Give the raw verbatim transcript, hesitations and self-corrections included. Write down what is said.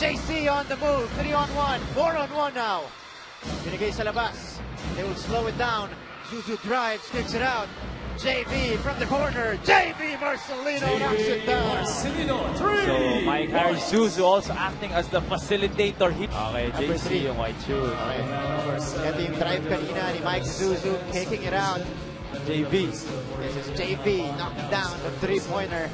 J C on the move, three on one, four on one now. Binigay sa labas, they will slow it down. Zuzu drives, kicks it out. Jayvee from the corner, Jayvee Marcelino Jayvee knocks it down. Marcelino, three! So Mike Harris, Zuzu also acting as the facilitator. He okay, J C yung white shoe. Okay. Kati yung drive kanina ni Mike Zuzu, kicking it out. Jayvee. This is Jayvee knocking down the three-pointer.